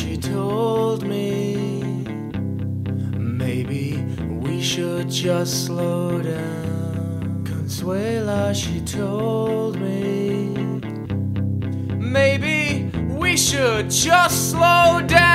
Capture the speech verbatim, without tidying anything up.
she told me maybe we should just slow down. Consuela, she told me maybe we should just slow down.